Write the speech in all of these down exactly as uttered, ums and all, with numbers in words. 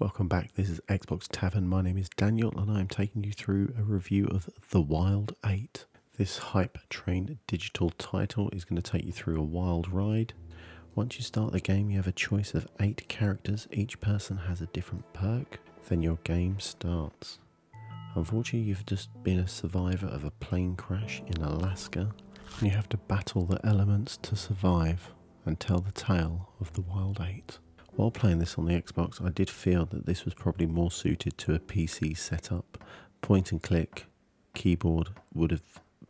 Welcome back, this is Xbox Tavern, my name is Daniel and I am taking you through a review of The Wild Eight. This Hype Train Digital title is going to take you through a wild ride. Once you start the game you have a choice of eight characters, each person has a different perk, then your game starts. Unfortunately you've just been a survivor of a plane crash in Alaska and you have to battle the elements to survive and tell the tale of The Wild Eight. While playing this on the Xbox, I did feel that this was probably more suited to a P C setup. Point and click keyboard would have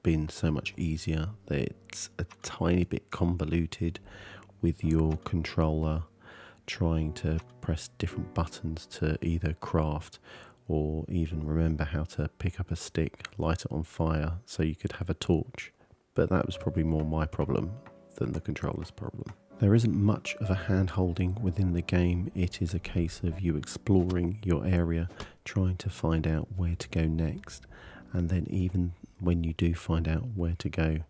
been so much easier. It's a tiny bit convoluted with your controller trying to press different buttons to either craft or even remember how to pick up a stick, light it on fire so you could have a torch. But that was probably more my problem than the controller's problem. There isn't much of a hand-holding within the game, it is a case of you exploring your area, trying to find out where to go next, and then even when you do find out where to go,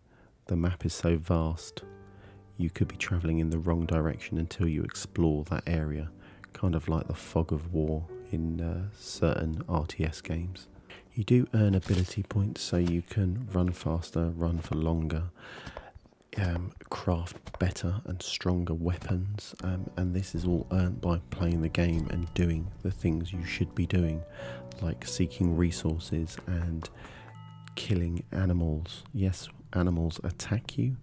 the map is so vast, you could be travelling in the wrong direction until you explore that area, kind of like the fog of war in uh, certain R T S games. You do earn ability points so you can run faster, run for longer, Um, craft better and stronger weapons, um, and this is all earned by playing the game and doing the things you should be doing, like seeking resources and killing animals. Yes, animals attack you.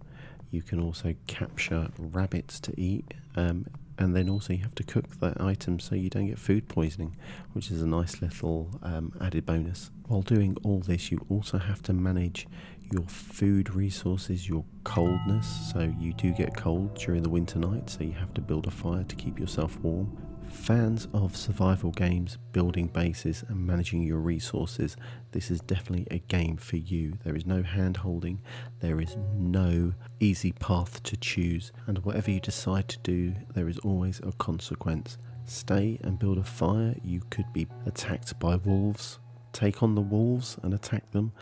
You can also capture rabbits to eat, um, and then also you have to cook that item so you don't get food poisoning, which is a nice little um, added bonus. While doing all this you also have to manage your food resources, your coldness, so you do get cold during the winter night, so you have to build a fire to keep yourself warm. Fans of survival games, building bases and managing your resources, this is definitely a game for you. There is no hand holding, there is no easy path to choose, and whatever you decide to do there is always a consequence. Stay and build a fire, you could be attacked by wolves. Take on the wolves and attack them.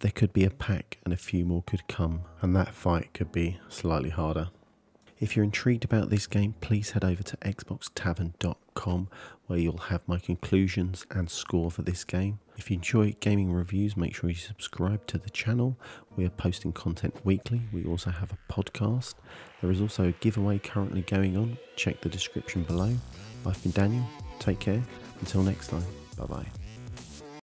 There could be a pack and a few more could come, and that fight could be slightly harder. If you're intrigued about this game, please head over to xbox tavern dot com where you'll have my conclusions and score for this game. If you enjoy gaming reviews, make sure you subscribe to the channel. We are posting content weekly. We also have a podcast. There is also a giveaway currently going on. Check the description below. I've been Daniel. Take care. Until next time. Bye bye.